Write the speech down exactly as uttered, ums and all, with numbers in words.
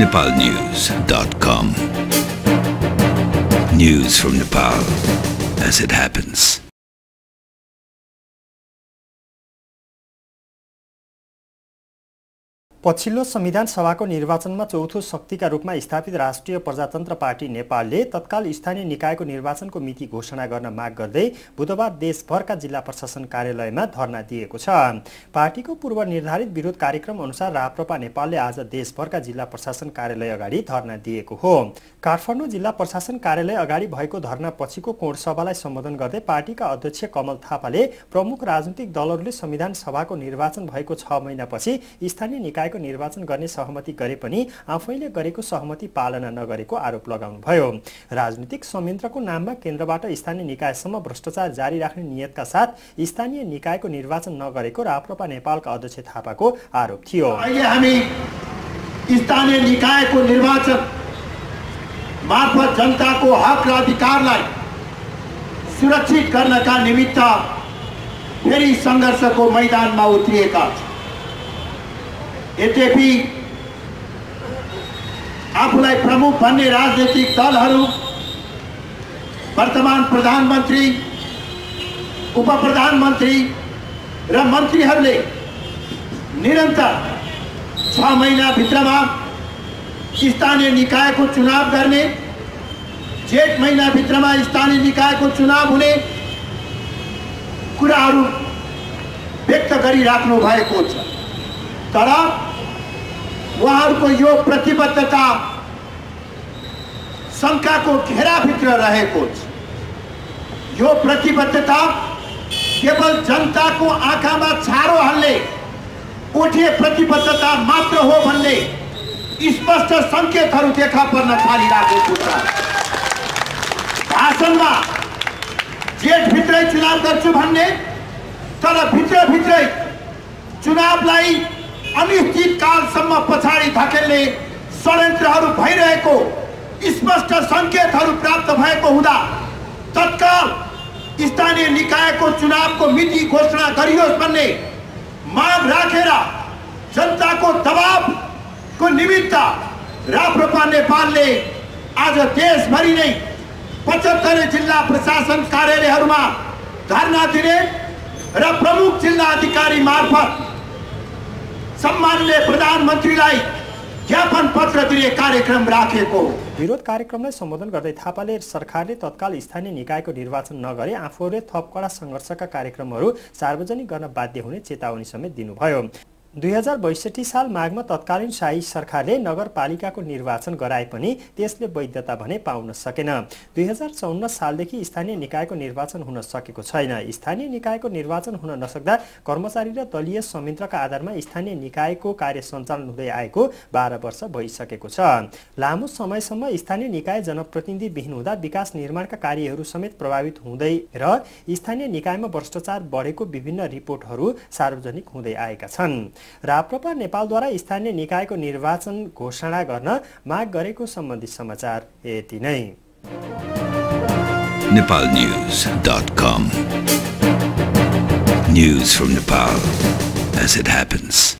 Nepal news dot com. News from Nepal as it happens. पछिल्लो संविधान सभाको निर्वाचनमा चौथो शक्तिका रूपमा स्थापित राष्ट्रिय प्रजातन्त्र पार्टी नेपालले तत्काल स्थानीय निकायको निर्वाचनको मिति घोषणा गर्न माग गर्दै बुधबार देशभरका जिल्ला प्रशासन कार्यालयमा धरना दिएको छ। पार्टीको पूर्व निर्धारित विरोध कार्यक्रम अनुसार राप्रपा नेपालले आज देशभरका जिल्ला प्रशासन कार्यालय अगाडि धरना दिएको हो। काठमाडौँ जिल्ला प्रशासन कार्यालय अगाडि भएको धरना पछिको कोड सभालाई सम्बोधन गर्दै पार्टीका अध्यक्ष कमल थापाले प्रमुख राजनीतिक दलहरूले संविधान सभाको निर्वाचन भएको छ महिनापछि स्थानीय निकाय निर्वाचन गर्ने सहमति गरे पनि आफैले गरेको सहमति पालना नगरेको आरोप लगाउनुभयो। राजनीतिक संयन्त्रको नाममा केन्द्रबाट स्थानीय निकायसम्म भ्रष्टाचार जारी राख्ने नियतका साथ स्थानीय निकायको निर्वाचन नगरेको राप्रपा नेपालका अध्यक्ष थापाको आरोप थियो। अहिले हामी स्थानीय निकायको निर्वाचन मार्फत जनताको हक र अधिकारलाई सुरक्षित गर्नका निमित्त फेरि संघर्षको मैदानमा उत्रिएका छौं। यद्यपि आफूलाई प्रमुख भन्ने राजनीतिक दलहरू वर्तमान प्रधानमन्त्री उप प्रधानमन्त्री र मन्त्रीहरूले निरन्तर छ महिना भित्रमा स्थानीय निकायको चुनाव गर्ने, जेठ महिना भित्रमा स्थानीय निकायको चुनाव हुने कुराहरू व्यक्त गरिराख्नु भएको छ। तर वहाँहरूको यो प्रतिबद्धता शङ्काको घेराभित्र रहेको छ। यो प्रतिबद्धता केवल जनताको आँखामा छारो हाल्ने उठे प्रतिबद्धता मात्र हो भन्ने स्पष्ट सङ्केतहरू देखा पर्न थालिरहेको छ। भाषणमा जेठभित्रै चुनाव गर्छु भन्ने तर भित्रभित्रै चुनावलाई अनिश्चित कालसम्म पछाडी धकेल्ने षड्यन्त्रहरू भइरहेको स्पष्ट संकेतहरू प्राप्त भएको हुँदा तत्काल स्थानीय निकायको चुनावको मिति घोषणा गरियोस् भन्ने माग राखेर जनताको दबावको निमित्त राप्रपा नेपालले आज देशभरि नै पचहत्तर जिल्ला प्रशासन कार्यालयहरूमा धरना दिने र प्रमुख जिल्ला अधिकारी मार्फत सम्मानले प्रधानमन्त्रीलाई ज्ञापन पत्र दिने कार्यक्रम राखेको। विरोध कार्यक्रमलाई सम्बोधन गर्दै थापाले सरकारले तत्काल स्थानीय निकायको निर्वाचन नगरे आफूले थप कडा संघर्षका कार्यक्रमहरू सार्वजनिक गर्न बाध्य हुने चेतावनी समेत दिनुभयो। दुई हजार बैसठी साल माघमा तत्कालीन शाही सरकारले नगरपालिकाको निर्वाचन गराए पनि त्यसले वैधता भने पाउन सकेन। दुई हजार चौन्न सालदेखि स्थानीय निकायको निर्वाचन हुन सकेको छैन। स्थानीय निकायको निर्वाचन हुन नसक्दा कर्मचारी र दलीय संयन्त्रका आधारमा स्थानीय निकायको कार्य सञ्चालन हुँदै आएको बाह्र वर्ष भइसकेको छ। लामो समयसम्म स्थानीय निकाय जनप्रतिनिधि विहीन हुँदा विकास निर्माणका कार्यहरू समेत प्रभावित हुँदै र स्थानीय निकायमा भ्रष्टाचार बढेको विभिन्न रिपोर्टहरू सार्वजनिक हुँदै आएका छन्। राप्रपा नेपालद्वारा स्थानीय निकायको निर्वाचन घोषणा गर्न माग गरेको सम्बन्धी समाचार यति नै। Nepal news dot com News from Nepal as it happens.